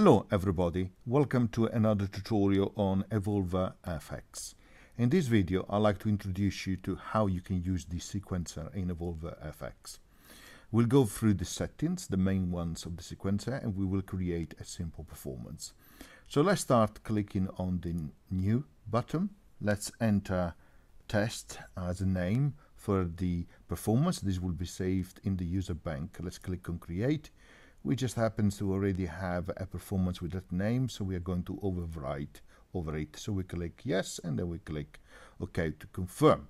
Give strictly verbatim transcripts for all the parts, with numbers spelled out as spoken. Hello everybody, welcome to another tutorial on Evolver F X. In this video I'd like to introduce you to how you can use the sequencer in Evolver F X. We'll go through the settings, the main ones of the sequencer, and we will create a simple performance. So let's start clicking on the new button. Let's enter test as a name for the performance. This will be saved in the user bank. Let's click on create. We just happens to already have a performance with that name, so we are going to overwrite over it. So we click yes, and then we click OK to confirm.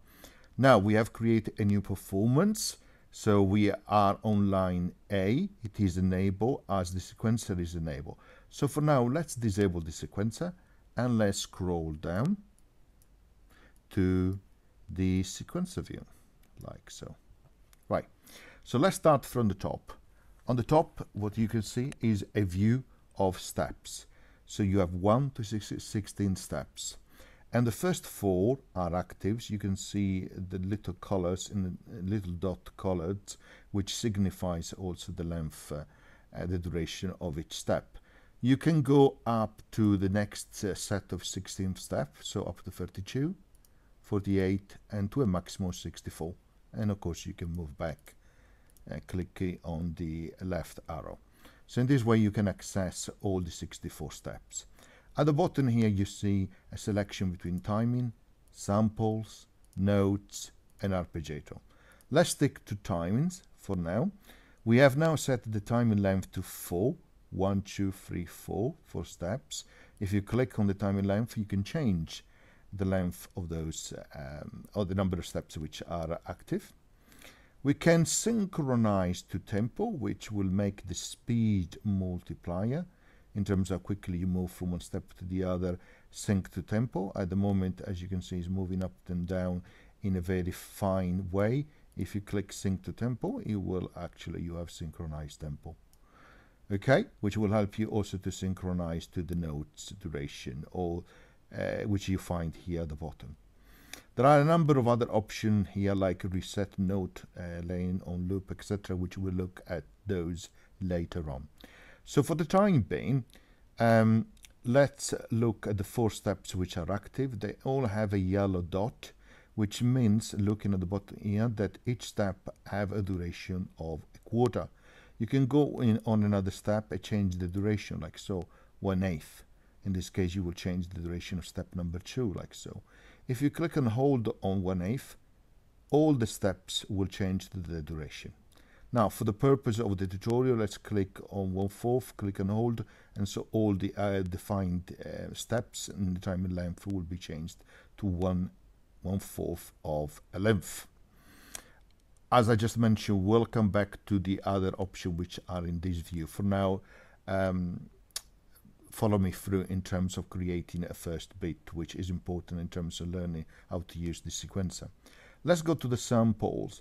Now we have created a new performance. So we are on line A. It is enabled as the sequencer is enabled. So for now, let's disable the sequencer and let's scroll down to the sequencer view, like so. Right. So let's start from the top. On the top, what you can see is a view of steps. So you have one to sixteen steps. And the first four are active. You can see the little colors in the little dot colored, which signifies also the length, uh, uh, the duration of each step. You can go up to the next uh, set of sixteen steps, so up to thirty-two, forty-eight, and to a maximum of sixty-four. And of course, you can move back. Uh, click on the left arrow. So in this way you can access all the sixty-four steps. At the bottom here you see a selection between timing, samples, notes and arpeggiato. Let's stick to timings for now. We have now set the timing length to four. One, two, three, four, four steps. If you click on the timing length you can change the length of those um, or the number of steps which are active. We can synchronize to tempo, which will make the speed multiplier in terms of how quickly you move from one step to the other. Sync to tempo at the moment, as you can see, is moving up and down in a very fine way. If you click sync to tempo, it will actually you have synchronized tempo. Okay, which will help you also to synchronize to the notes duration, or uh, which you find here at the bottom. There are a number of other options here, like reset note, uh, lane on loop, et cetera, which we'll look at those later on. So for the time being, um, let's look at the four steps which are active. They all have a yellow dot, which means, looking at the bottom here, that each step have a duration of a quarter. You can go in on another step and change the duration, like so, one-eighth. In this case, you will change the duration of step number two, like so. If you click and hold on one-eighth, all the steps will change to the duration. Now, for the purpose of the tutorial, let's click on one-fourth, click and hold, and so all the uh, defined uh, steps and the time and length will be changed to one, one-fourth of a length. As I just mentioned, we'll come back to the other option which are in this view. For now, um, follow me through in terms of creating a first bit, which is important in terms of learning how to use the sequencer. Let's go to the samples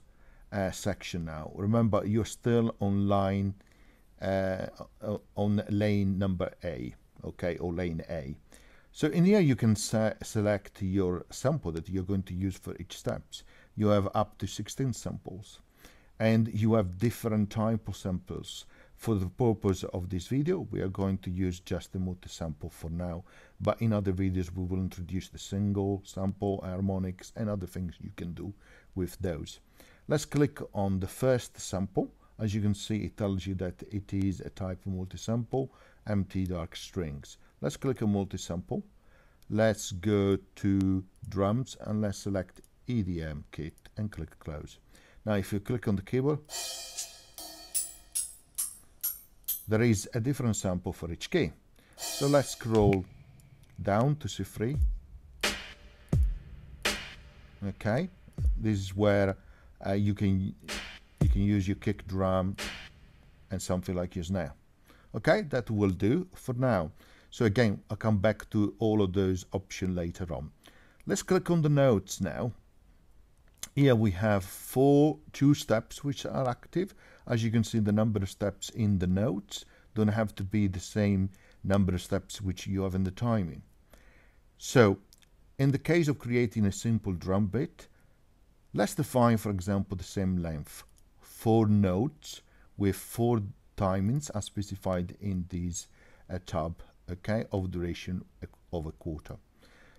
uh, section now. Remember, you're still on line uh, on lane number A, okay, or lane A. So in here you can se select your sample that you're going to use for each steps. You have up to sixteen samples, and you have different type of samples. For the purpose of this video, we are going to use just the multi-sample for now, but in other videos we will introduce the single, sample, harmonics and other things you can do with those. Let's click on the first sample. As you can see, it tells you that it is a type of multi-sample, empty dark strings. Let's click on multi-sample. Let's go to drums and let's select E D M kit and click close. Now if you click on the keyboard, there is a different sample for each key. So let's scroll down to C three. Okay, this is where uh, you can you can use your kick drum and something like your snare. Okay, that will do for now. So again, I'll come back to all of those options later on. Let's click on the notes now. Here we have four two steps which are active. As you can see, the number of steps in the notes don't have to be the same number of steps which you have in the timing. So, in the case of creating a simple drum beat, let's define, for example, the same length. Four notes with four timings are specified in these a tab, okay, of duration of a quarter.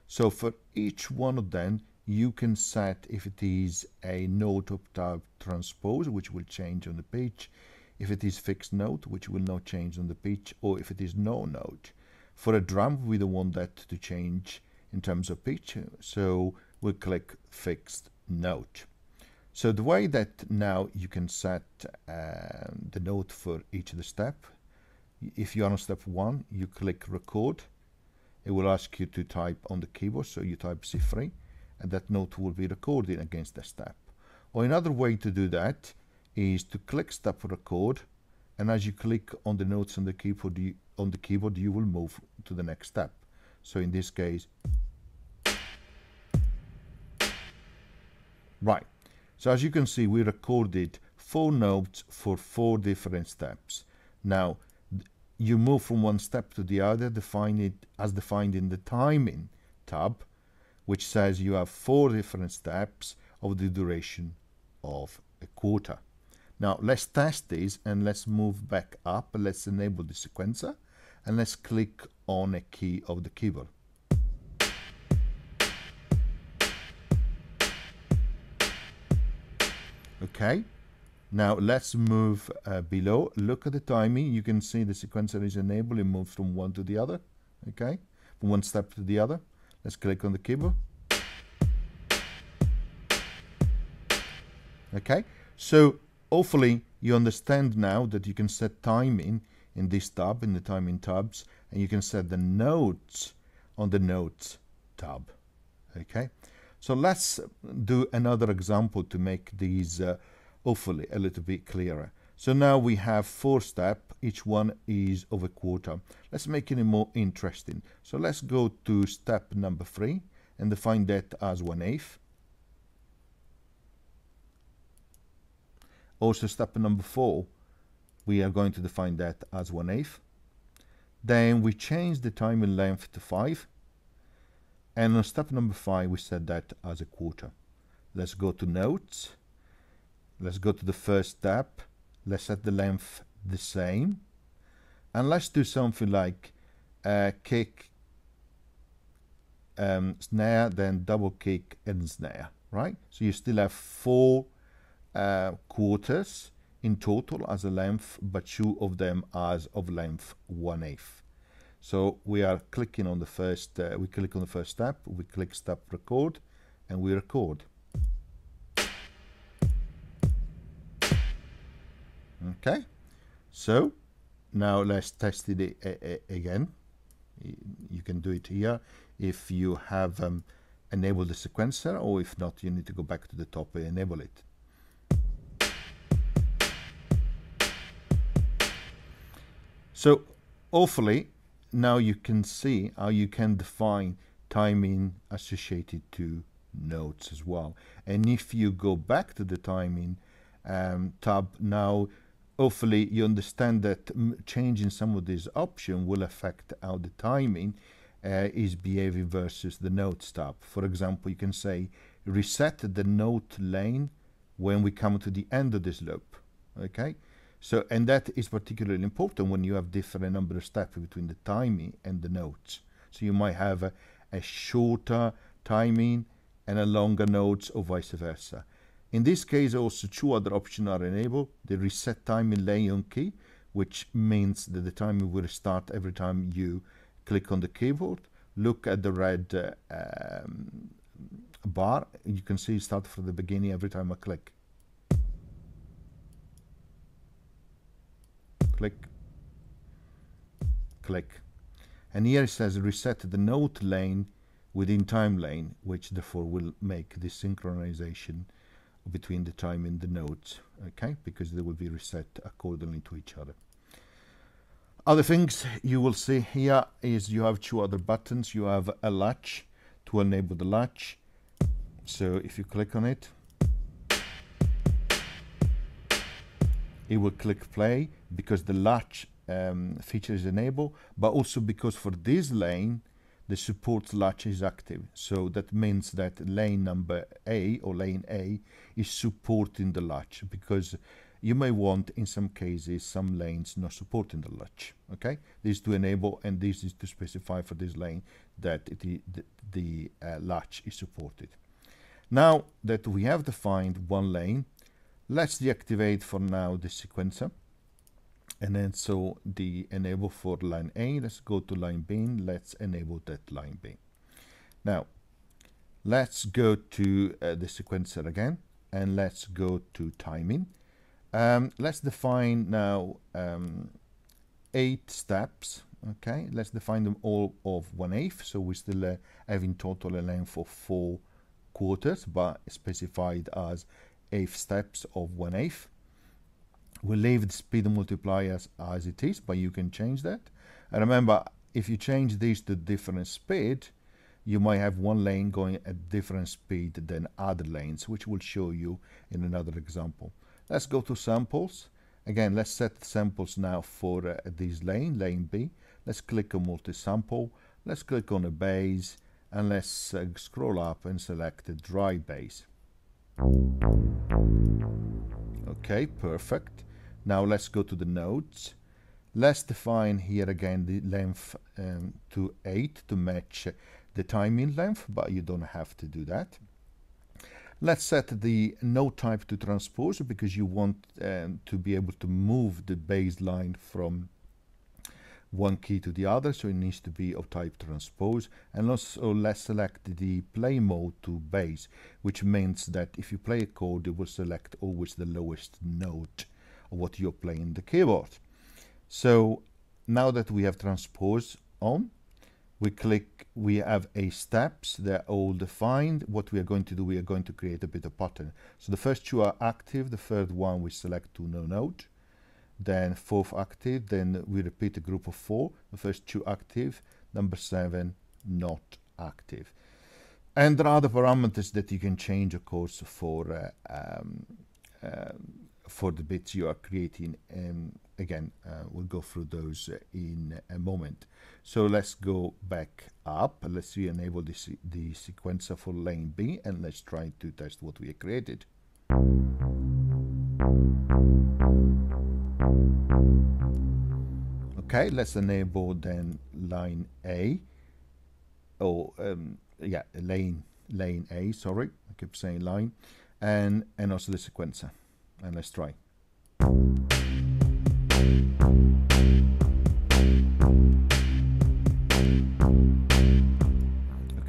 So for each one of them, you can set if it is a note of type transpose, which will change on the pitch, if it is fixed note, which will not change on the pitch, or if it is no note. For a drum, we don't want that to change in terms of pitch, so we'll click fixed note. So the way that now you can set uh, the note for each of the step, if you're on step one, you click record. It will ask you to type on the keyboard, so you type C three, and that note will be recorded against the step. Or another way to do that is to click step record, and as you click on the notes on the keyboard, you, on the keyboard, you will move to the next step. So in this case, right. So as you can see, we recorded four notes for four different steps. Now, you move from one step to the other, define it as defined in the timing tab, which says you have four different steps of the duration of a quarter. Now let's test this, and let's move back up, let's enable the sequencer, and let's click on a key of the keyboard. Okay, now let's move uh, below, look at the timing, you can see the sequencer is enabled, it moves from one to the other, okay, from one step to the other. Let's click on the keyboard. Okay, so hopefully you understand now that you can set timing in this tab, in the timing tabs, and you can set the notes on the notes tab. Okay, so let's do another example to make these uh, hopefully a little bit clearer. So now we have four steps, each one is of a quarter. Let's make it more interesting. So let's go to step number three and define that as one eighth. Also step number four, we are going to define that as one eighth. Then we change the time and length to five. And on step number five, we set that as a quarter. Let's go to notes. Let's go to the first step. Let's set the length the same, and let's do something like uh, kick, um, snare, then double kick and snare, right? So you still have four uh, quarters in total as a length, but two of them as of length one eighth. So we are clicking on the first, uh, we click on the first step, we click step record, and we record. Okay, so now let's test it a a again. You can do it here if you have um, enabled the sequencer, or if not, you need to go back to the top and enable it. So hopefully now you can see how you can define timing associated to notes as well. And if you go back to the timing um, tab now, hopefully you understand that changing some of these options will affect how the timing uh, is behaving versus the notes tab. For example, you can say reset the note lane when we come to the end of this loop. Okay, so and that is particularly important when you have different number of steps between the timing and the notes. So you might have a, a shorter timing and a longer notes, or vice versa. In this case, also two other options are enabled, the reset timing lane on key, which means that the timer will start every time you click on the keyboard. Look at the red uh, um, bar, you can see it starts from the beginning every time I click. Click, click. And here it says reset the note lane within time lane, which therefore will make the synchronization between the time and the notes, okay, because they will be reset accordingly to each other. Other things you will see here is you have two other buttons. You have a latch to enable the latch, so if you click on it, it will click play because the latch um, feature is enabled, but also because for this lane the support latch is active. So that means that lane number A, or lane A, is supporting the latch, because you may want, in some cases, some lanes not supporting the latch. Okay, this is to enable, and this is to specify for this lane that it is the, the uh, latch is supported. Now that we have defined one lane, let's deactivate for now the sequencer, and then so the enable for line A. Let's go to line B. Let's enable that line B. Now let's go to uh, the sequencer again, and let's go to timing. Um, let's define now um, eight steps. Okay, let's define them all of one eighth. So we still uh, have in total a length of four quarters, but specified as eighth steps of one eighth. We leave the speed multipliers as it is, but you can change that. And remember, if you change these to different speed, you might have one lane going at different speed than other lanes, which we'll show you in another example. Let's go to samples. Again, let's set samples now for uh, this lane, lane B. Let's click on multi-sample. Let's click on a base, and let's uh, scroll up and select a dry base. Okay, perfect. Now let's go to the nodes. Let's define here again the length um, to eight to match the timing length, but you don't have to do that. Let's set the node type to transpose, because you want um, to be able to move the baseline from one key to the other, so it needs to be of type transpose. And also let's select the play mode to base, which means that if you play a chord, it will select always the lowest note of what you're playing the keyboard. So now that we have transpose on, we click, we have eight steps, they're all defined. What we are going to do, we are going to create a bit of pattern. So the first two are active, the third one we select to no node, then fourth active, then we repeat a group of four, the first two active, number seven not active. And there are other parameters that you can change, of course, for, uh, um, uh, for the bits you are creating. Um, Again, uh, we'll go through those uh, in a moment. So let's go back up. Let's see, enable the, se the sequencer for lane B, and let's try to test what we created. Okay, let's enable then line A. Oh, um, yeah, lane, lane A, sorry. I keep saying line. And, and also the sequencer. And let's try.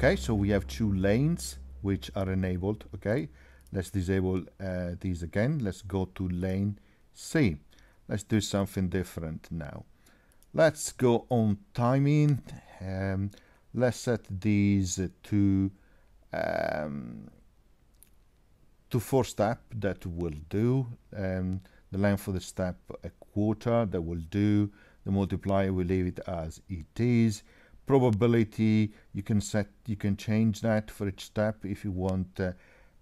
Okay, so we have two lanes which are enabled. Okay, let's disable uh, these again. Let's go to lane C. Let's do something different now. Let's go on timing. Um, let's set these to um, to four step. That will do. Um, the length of the step a quarter. That will do. The multiplier we leave it as it is. Probability, you can set, you can change that for each step if you want uh,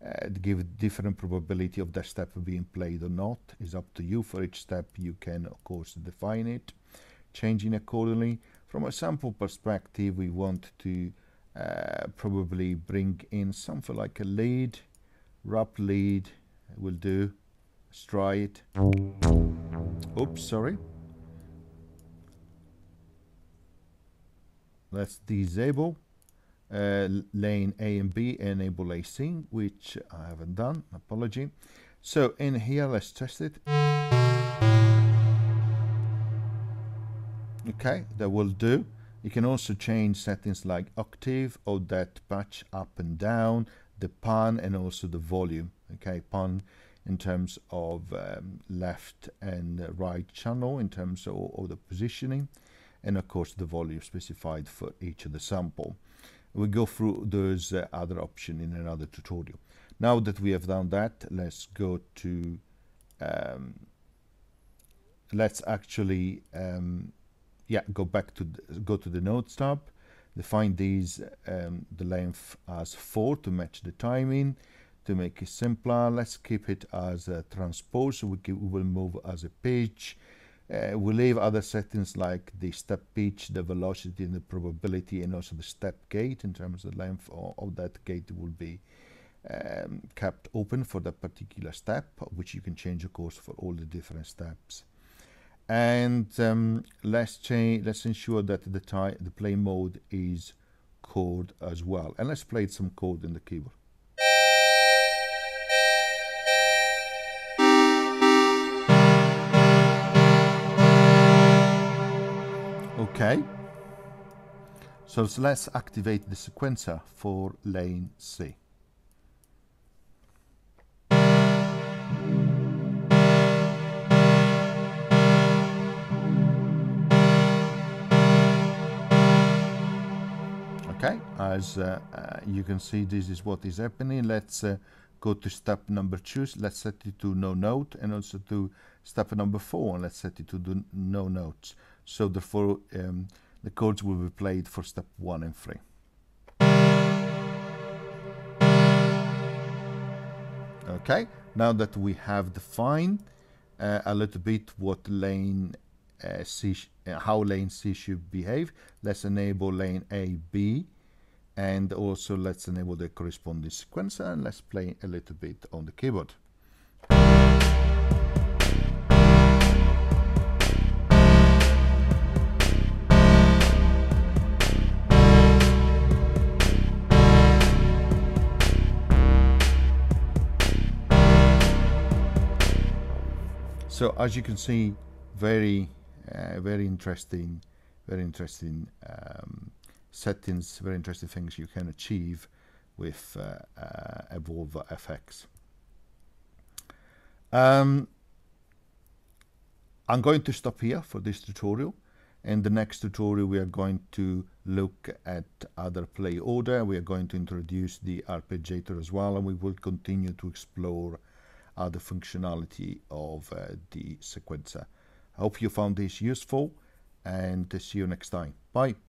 uh, to give different probability of that step being played or not. Is up to you. For each step you can of course define it, changing accordingly. From a sample perspective, we want to uh, probably bring in something like a lead, wrap lead will do. Let's try it. Oops, sorry. Let's disable uh, lane A and B, enable A C, which I haven't done, apology. So in here, let's test it. Okay, that will do. You can also change settings like octave or that patch up and down, the pan, and also the volume. Okay, pan in terms of um, left and right channel, in terms of, of the positioning, and of course the volume specified for each of the sample. We'll go through those uh, other options in another tutorial. Now that we have done that, let's go to, um, let's actually, um, yeah, go back to, the, go to the nodes tab, define these, um, the length as four to match the timing. To make it simpler, let's keep it as a transpose, so we, keep, we will move as a pitch. Uh, we leave other settings like the step pitch, the velocity, and the probability, and also the step gate in terms of the length of, of that gate will be um, kept open for that particular step, which you can change of course for all the different steps. And um, let's change. Let's ensure that the tie, the play mode is chord as well. And let's play some chord in the keyboard. Okay. So, so let's activate the sequencer for lane C. Okay, as uh, uh, you can see, this is what is happening. Let's uh, go to step number two. Let's set it to no note, and also to step number four, and let's set it to do no notes. So therefore, um, the chords will be played for step one and three. Okay, now that we have defined uh, a little bit what lane Uh, C sh uh, how lane C should behave, let's enable lane A, B, and also let's enable the corresponding sequencer, and let's play a little bit on the keyboard. So as you can see, very Uh, very interesting, very interesting um, settings, very interesting things you can achieve with uh, uh, Evolver F X. Um, I'm going to stop here for this tutorial. In the next tutorial, we are going to look at other play order. We are going to introduce the arpeggiator as well, and we will continue to explore other functionality of uh, the sequencer. I hope you found this useful, and see you next time. Bye.